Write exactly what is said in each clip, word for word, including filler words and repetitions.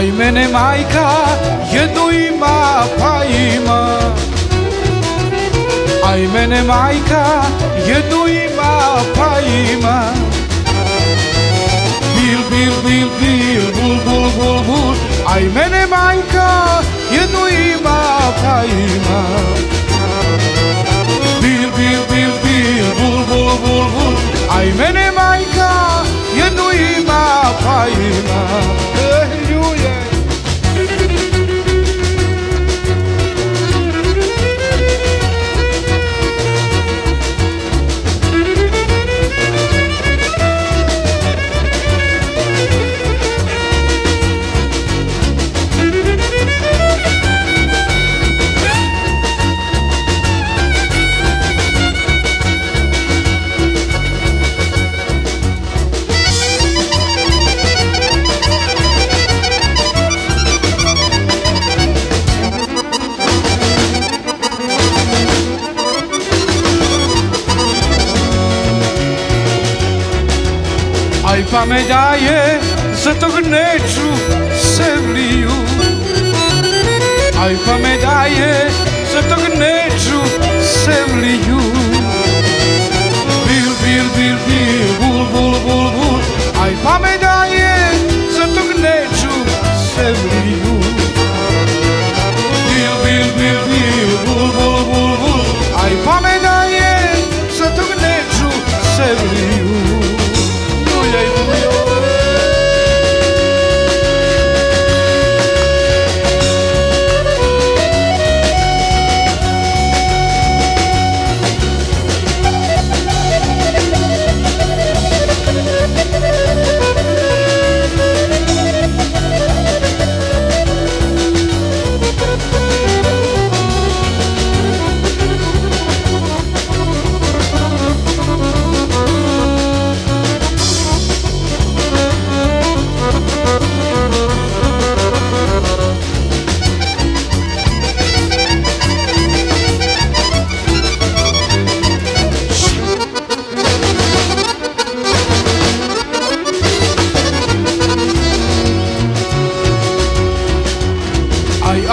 Ai mene majka, jedujma pajma. Aj mene majka, jedujma pajma. Bil, bil, bil, bil, bul, bul, bul, bul. Aj mene majka, jedujma pajma. Bil, bil, bil, bil, bul, bul, bul, bul. Aj mene majka, jedujma pajma. Aj pa me daje za tog neću se vliju. Aj pa me daje za tog neću se vliju. Bil, bil, bil, bil, bul, bul, bul, bul. Aj pa me daje za tog neću se vliju. Bil, bil, bil, bil, bul, bul, bul, bul. Aj pa me daje za tog neću se vliju. A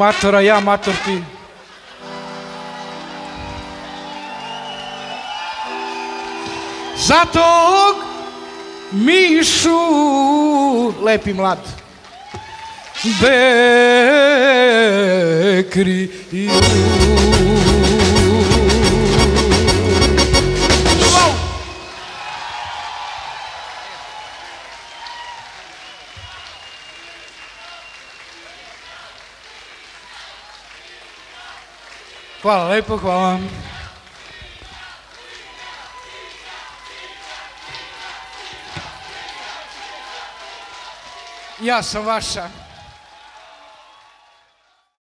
Matura ja, matur ti. Za tog Mišu, lepi mlad, bekriju. Hvala lepo, hvala vam. Ja sam vaša.